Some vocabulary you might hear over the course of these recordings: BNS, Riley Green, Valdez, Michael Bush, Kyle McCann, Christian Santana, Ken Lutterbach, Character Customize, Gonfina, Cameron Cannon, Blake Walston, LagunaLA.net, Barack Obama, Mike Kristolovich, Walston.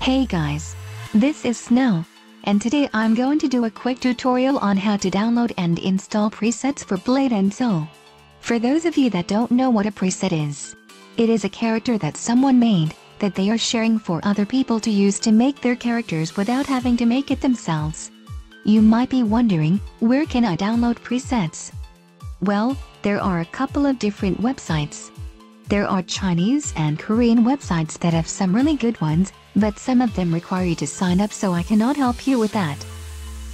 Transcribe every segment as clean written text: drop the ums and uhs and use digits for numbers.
Hey guys, this is Snow, and today I'm going to do a quick tutorial on how to download and install presets for Blade & Soul. For those of you that don't know what a preset is, it is a character that someone made, that they are sharing for other people to use to make their characters without having to make it themselves. You might be wondering, where can I download presets? Well, there are a couple of different websites. There are Chinese and Korean websites that have some really good ones, but some of them require you to sign up, so I cannot help you with that.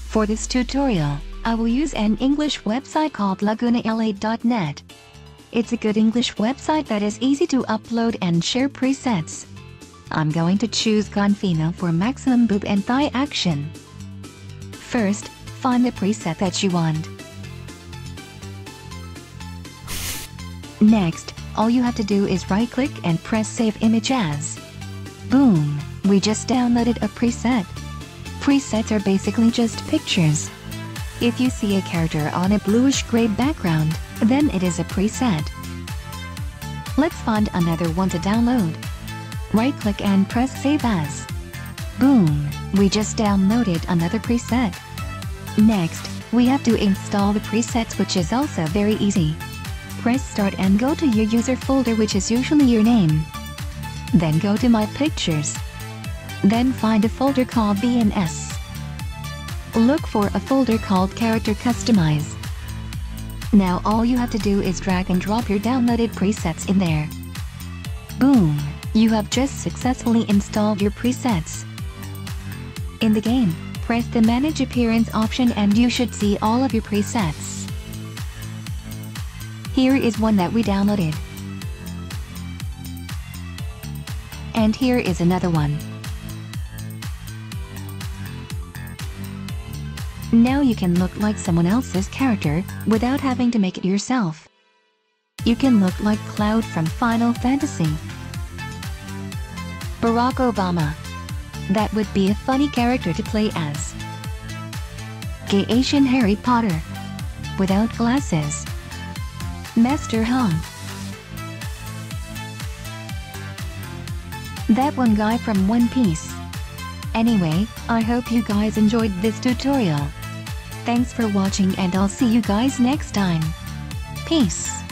For this tutorial, I will use an English website called LagunaLA.net. It's a good English website that is easy to upload and share presets. I'm going to choose Gonfina for maximum boob and thigh action. First, find the preset that you want. Next, all you have to do is right-click and press Save Image As. Boom! We just downloaded a preset. Presets are basically just pictures. If you see a character on a bluish-gray background, then it is a preset. Let's find another one to download. Right-click and press Save As. Boom! We just downloaded another preset. Next, we have to install the presets, which is also very easy. Press Start and go to your user folder, which is usually your name. Then go to My Pictures. Then find a folder called BNS. Look for a folder called Character Customize. Now all you have to do is drag and drop your downloaded presets in there. Boom! You have just successfully installed your presets. In the game, press the Manage Appearance option and you should see all of your presets. Here is one that we downloaded. And here is another one. Now you can look like someone else's character without having to make it yourself. You can look like Cloud from Final Fantasy, Barack Obama. That would be a funny character to play as. Gay Asian Harry Potter without glasses. Master Hung. That one guy from One Piece. Anyway, I hope you guys enjoyed this tutorial. Thanks for watching and I'll see you guys next time. Peace.